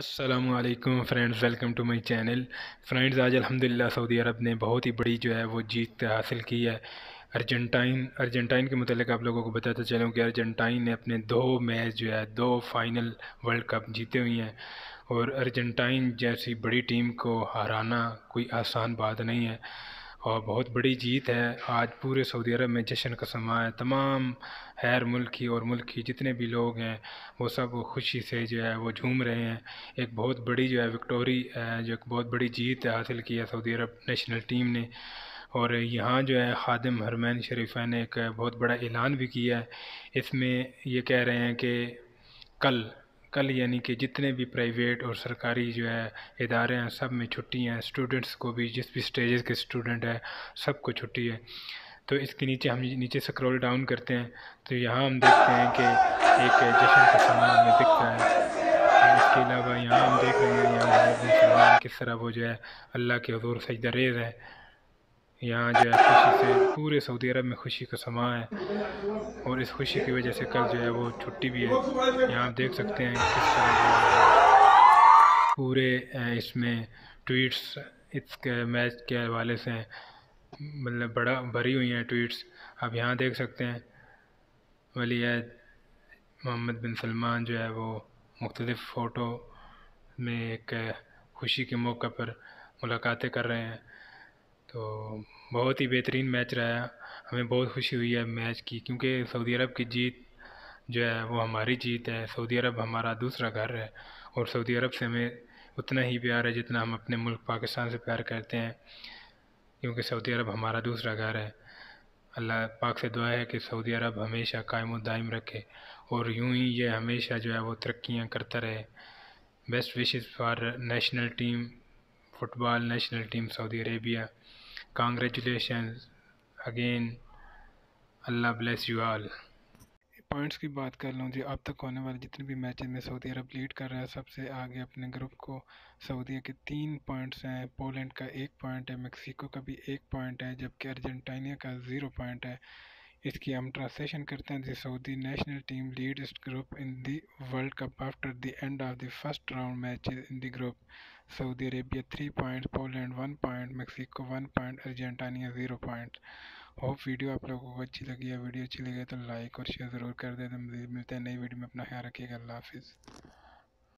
अस्सलामुअलैकुम friends, welcome to my channel. Friends, आज अल्हम्दुलिल्लाह सऊदी अरब ने बहुत ही बड़ी जो है वो जीत हासिल की है। अर्जेंटाइन के मुतालिक आप लोगों को बताता चलूँ कि अर्जेंटाइन ने अपने दो मैच जो है दो फाइनल वर्ल्ड कप जीते हुई हैं, और अर्जेंटाइन जैसी बड़ी टीम को हराना कोई आसान बात नहीं है और बहुत बड़ी जीत है। आज पूरे सऊदी अरब में जश्न का समा है। तमाम गैर मुल्की और मुल्की जितने भी लोग हैं वो सब खुशी से जो है वो झूम रहे हैं। एक बहुत बड़ी जो है विक्टोरी जो एक बहुत बड़ी जीत हासिल की है सऊदी अरब नेशनल टीम ने। और यहाँ जो है खादिम हरमैन शरीफ ने एक बहुत बड़ा ऐलान भी किया है। इसमें ये कह रहे हैं कि कल यानी कि जितने भी प्राइवेट और सरकारी जो है इदारे हैं सब में छुट्टी हैं। स्टूडेंट्स को भी, जिस भी स्टेजेस के स्टूडेंट हैं सबको छुट्टी है। तो इसके नीचे हम स्क्रॉल डाउन करते हैं तो यहाँ हम देखते हैं कि एक जश्न का सामान हमें दिखता है। इसके अलावा यहाँ हम देख रहे हैं यहाँ किस तरह वो जो है अल्लाह के हुज़ूर सजदा रेज़ है। यहाँ जो है खुशी से पूरे सऊदी अरब में खुशी का समा है, और इस खुशी की वजह से कल जो है वो छुट्टी भी है। यहाँ आप देख सकते हैं किस तरह पूरे इसमें ट्वीट्स इसके मैच के हवाले से मतलब बड़ा भरी हुई हैं ट्वीट्स। आप यहाँ देख सकते हैं वलीद मोहम्मद बिन सलमान जो है वो मुख्तलिफ़ फ़ोटो में एक खुशी के मौके पर मुलाकातें कर रहे हैं। तो बहुत ही बेहतरीन मैच रहा है, हमें बहुत खुशी हुई है मैच की, क्योंकि सऊदी अरब की जीत जो है वो हमारी जीत है। सऊदी अरब हमारा दूसरा घर है, और सऊदी अरब से हमें उतना ही प्यार है जितना हम अपने मुल्क पाकिस्तान से प्यार करते हैं, क्योंकि सऊदी अरब हमारा दूसरा घर है। अल्लाह पाक से दुआ है कि सऊदी अरब हमेशा कायम और दायम रखे, और यूँ ही ये हमेशा जो है वो तरक्कियाँ करता रहे। Best wishes for national team football national team Saudi Arabia. Congratulations again, Allah bless you all. Points की बात कर लूँ जी, अब तक होने वाले जितने भी मैचेस में सऊदी अरब लीड कर रहा है। सबसे आगे अपने ग्रुप को सऊदी के 3 पॉइंट्स हैं, पोलैंड का 1 पॉइंट है, मेक्सिको का भी 1 पॉइंट है, जबकि अर्जेंटीना का 0 पॉइंट है। इसकी हम ट्रांसलेशन करते हैं जी। Saudi national team leads group in the world cup after the end of the first round matches in the group. Saudi Arabia 3 point, Poland 1 point, Mexico 1 point, Argentina 0 point. Hope video आप लोगों को अच्छी लगी है। Video अच्छी लगी है तो लाइक और शेयर ज़रूर कर दें। तो मज़ीद मिलते हैं नई वीडियो में। अपना ख्याल रखिएगा। अल्लाह हाफिज़।